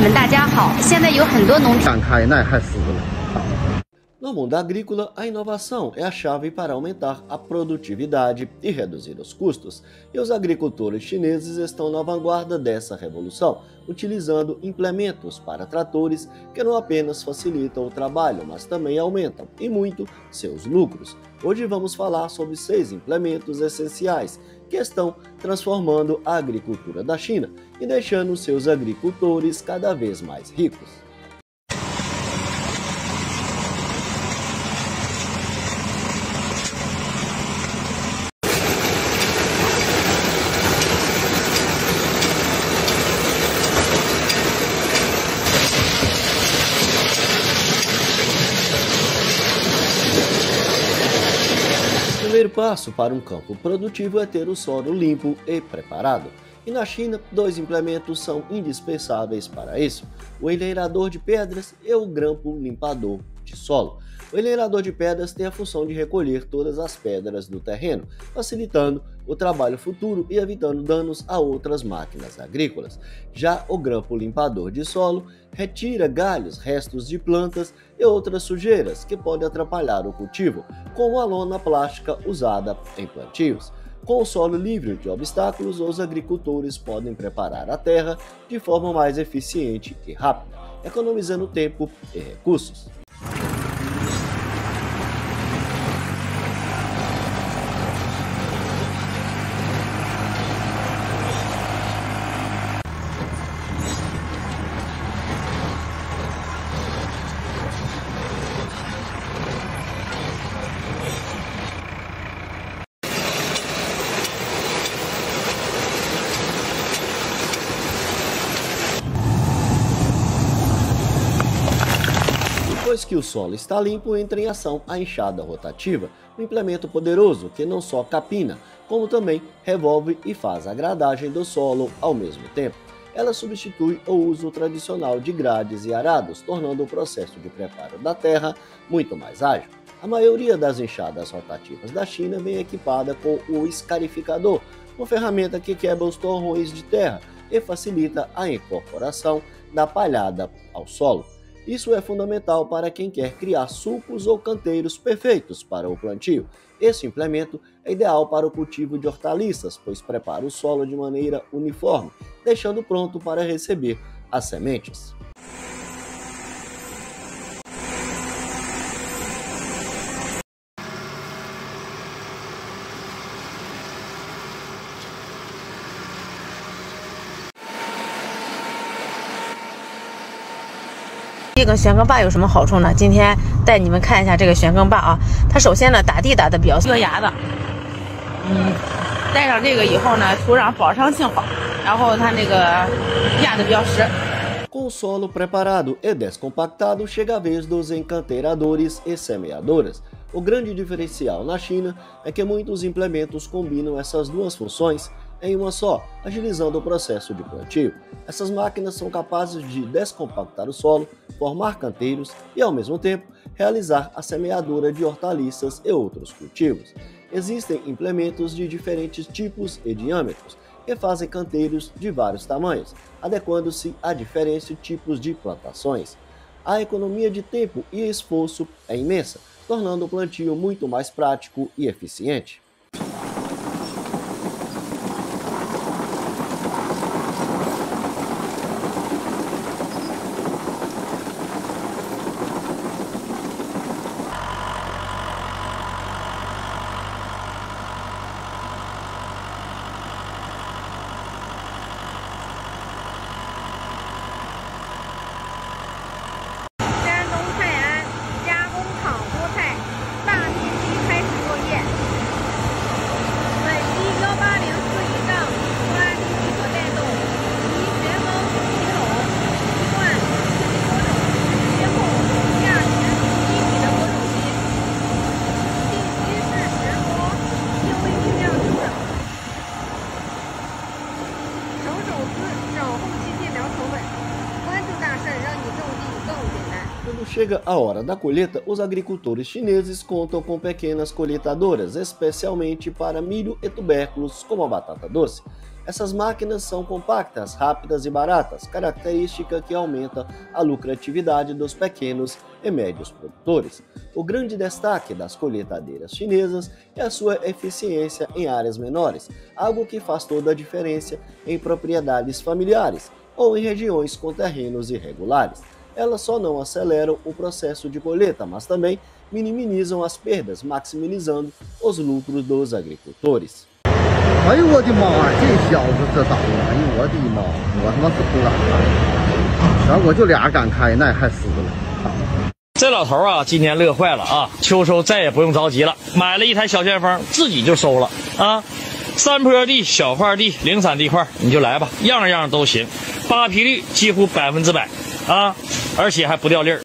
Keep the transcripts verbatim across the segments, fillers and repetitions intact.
你们大家好，现在有很多农田。No mundo agrícola, a inovação é a chave para aumentar a produtividade e reduzir os custos, e os agricultores chineses estão na vanguarda dessa revolução, utilizando implementos para tratores que não apenas facilitam o trabalho, mas também aumentam, e muito, seus lucros. Hoje vamos falar sobre seis implementos essenciais que estão transformando a agricultura da China e deixando seus agricultores cada vez mais ricos. O primeiro passo para um campo produtivo é ter o solo limpo e preparado. E na China, dois implementos são indispensáveis para isso: o enleirador de pedras e o grampo limpador de solo. O enleirador de pedras tem a função de recolher todas as pedras do terreno, facilitando o trabalho futuro e evitando danos a outras máquinas agrícolas. Já o grampo limpador de solo retira galhos, restos de plantas e outras sujeiras que podem atrapalhar o cultivo, como a lona plástica usada em plantios. Com o solo livre de obstáculos, os agricultores podem preparar a terra de forma mais eficiente e rápida, economizando tempo e recursos. Depois que o solo está limpo, entra em ação a enxada rotativa, um implemento poderoso que não só capina, como também revolve e faz a gradagem do solo ao mesmo tempo. Ela substitui o uso tradicional de grades e arados, tornando o processo de preparo da terra muito mais ágil. A maioria das enxadas rotativas da China vem equipada com o escarificador, uma ferramenta que quebra os torrões de terra e facilita a incorporação da palhada ao solo. Isso é fundamental para quem quer criar sulcos ou canteiros perfeitos para o plantio. Esse implemento é ideal para o cultivo de hortaliças, pois prepara o solo de maneira uniforme, deixando pronto para receber as sementes.这个旋耕坝有什么好处呢？今天带你们看一下这个旋耕坝啊。它首先呢打地打的比较缺牙的，嗯，带上这个以后呢，土壤保障性好，然后它那个压的比较实。Com o solo preparado e descompactado, chega a vez dos encanteiradores e semeadoras. O grande diferencial na China é que muitos implementos combinam essas duas funções em uma só, agilizando o processo de plantio. Essas máquinas são capazes de descompactar o solo, formar canteiros e, ao mesmo tempo, realizar a semeadura de hortaliças e outros cultivos. Existem implementos de diferentes tipos e diâmetros, que fazem canteiros de vários tamanhos, adequando-se a diferentes tipos de plantações. A economia de tempo e esforço é imensa, tornando o plantio muito mais prático e eficiente. Quando chega a hora da colheita, os agricultores chineses contam com pequenas colheitadoras, especialmente para milho e tubérculos, como a batata doce. Essas máquinas são compactas, rápidas e baratas, característica que aumenta a lucratividade dos pequenos e médios produtores. O grande destaque das colheitadeiras chinesas é a sua eficiência em áreas menores, algo que faz toda a diferença em propriedades familiares ou em regiões com terrenos irregulares. Elas só não aceleram o processo de colheita, mas também minimizam as perdas, maximizando os lucros dos agricultores. Ai, eu de mãe, que小子知道, ai, eu de mãe, eu他妈是不敢开，然后我就俩敢开，那还死了。这老头啊，今年乐坏了啊！秋收再也不用着急了，买了一台小旋风，自己就收了啊。 山坡地、小块地、零散地块，你就来吧，样样都行。扒皮率几乎百分之百啊，而且还不掉粒儿。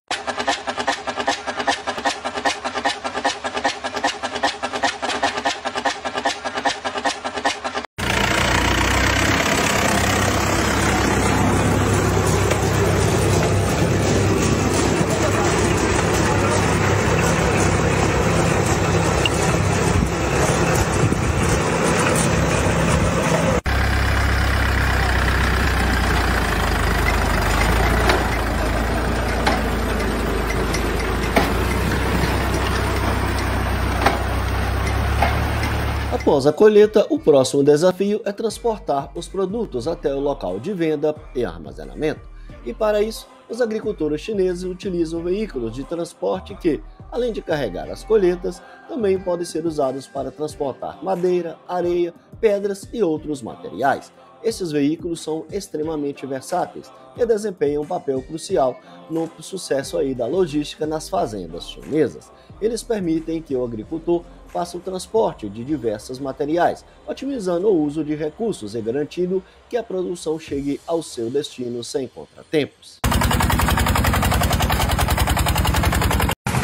Após a colheita, o próximo desafio é transportar os produtos até o local de venda e armazenamento. E para isso, os agricultores chineses utilizam veículos de transporte que, além de carregar as colheitas, também podem ser usados para transportar madeira, areia, pedras e outros materiais. Esses veículos são extremamente versáteis e desempenham um papel crucial no sucesso aí da logística nas fazendas chinesas. Eles permitem que o agricultor faça o transporte de diversos materiais, otimizando o uso de recursos e garantindo que a produção chegue ao seu destino sem contratempos.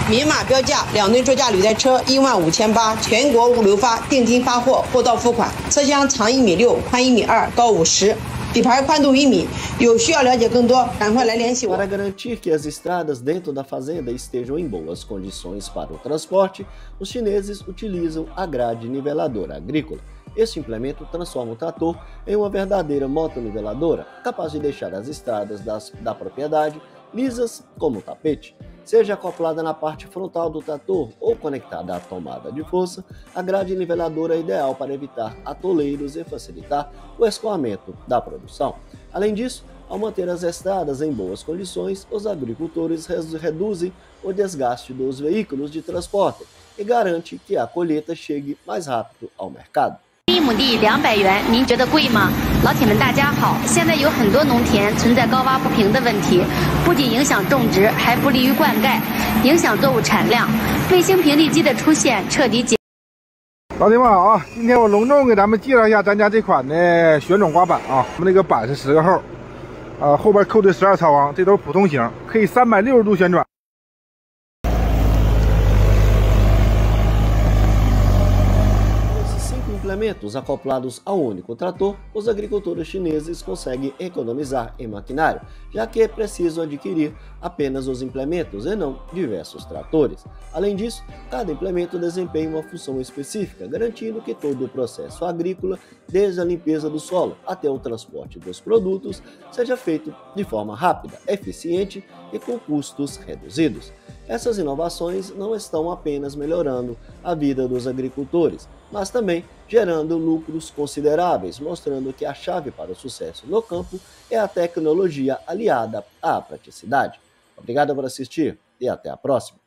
明码标价，两吨座驾履带车一万五千八，全国无留发，定金发货，货到付款。车厢长一米六，宽一米二，高五十，底盘宽度一米。有需要了解更多，赶快来联系我。Para garantir que as estradas dentro da fazenda estejam em boas condições para o transporte, os chineses utilizam a grade niveladora agrícola. Este implemento transforma o trator em uma verdadeira motoniveladora, capaz de deixar as estradas das, da propriedade lisas como tapete. Seja acoplada na parte frontal do trator ou conectada à tomada de força, a grade niveladora é ideal para evitar atoleiros e facilitar o escoamento da produção. Além disso, ao manter as estradas em boas condições, os agricultores reduzem o desgaste dos veículos de transporte e garante que a colheita chegue mais rápido ao mercado. 一亩地两百元，您觉得贵吗？老铁们，大家好！现在有很多农田存在高洼不平的问题，不仅影响种植，还不利于灌溉，影响作物产量。卫星评地机的出现，彻底解。老铁们好啊！今天我隆重给咱们介绍一下咱家这款的旋种刮板啊，我们那个板是十个后，啊、呃、后边扣的十二槽簧，这都是普通型，可以三百六十度旋转。 Implementos acoplados ao único trator, os agricultores chineses conseguem economizar em maquinário, já que é preciso adquirir apenas os implementos e não diversos tratores. Além disso, cada implemento desempenha uma função específica, garantindo que todo o processo agrícola, desde a limpeza do solo até o transporte dos produtos, seja feito de forma rápida, eficiente e com custos reduzidos. Essas inovações não estão apenas melhorando a vida dos agricultores, mas também gerando lucros consideráveis, mostrando que a chave para o sucesso no campo é a tecnologia aliada à praticidade. Obrigado por assistir e até a próxima!